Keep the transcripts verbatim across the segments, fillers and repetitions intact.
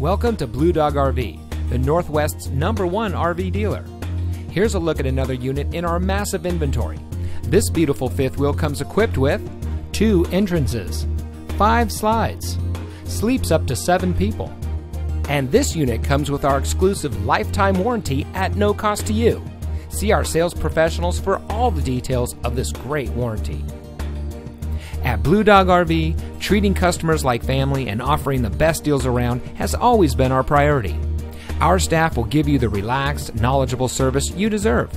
Welcome to Blue Dog R V, the Northwest's number one R V dealer. Here's a look at another unit in our massive inventory. This beautiful fifth wheel comes equipped with two entrances, five slides, sleeps up to seven people, and this unit comes with our exclusive lifetime warranty at no cost to you. See our sales professionals for all the details of this great warranty. At Blue Dog R V, treating customers like family and offering the best deals around has always been our priority. Our staff will give you the relaxed, knowledgeable service you deserve.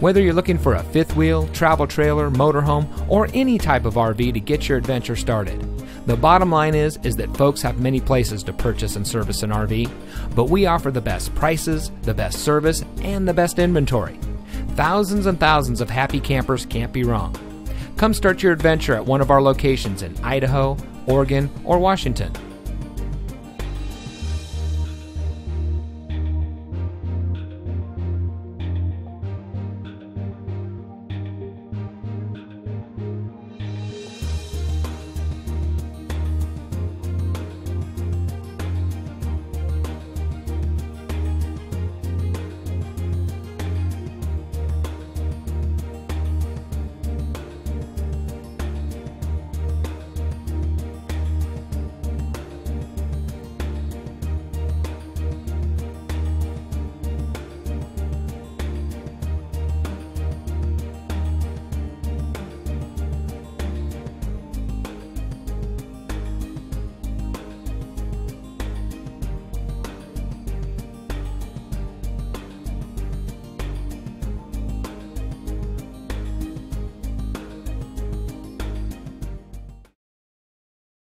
Whether you're looking for a fifth wheel, travel trailer, motorhome, or any type of R V to get your adventure started. The bottom line is, is that folks have many places to purchase and service an R V, but we offer the best prices, the best service, and the best inventory. Thousands and thousands of happy campers can't be wrong. Come start your adventure at one of our locations in Idaho, Oregon, or Washington.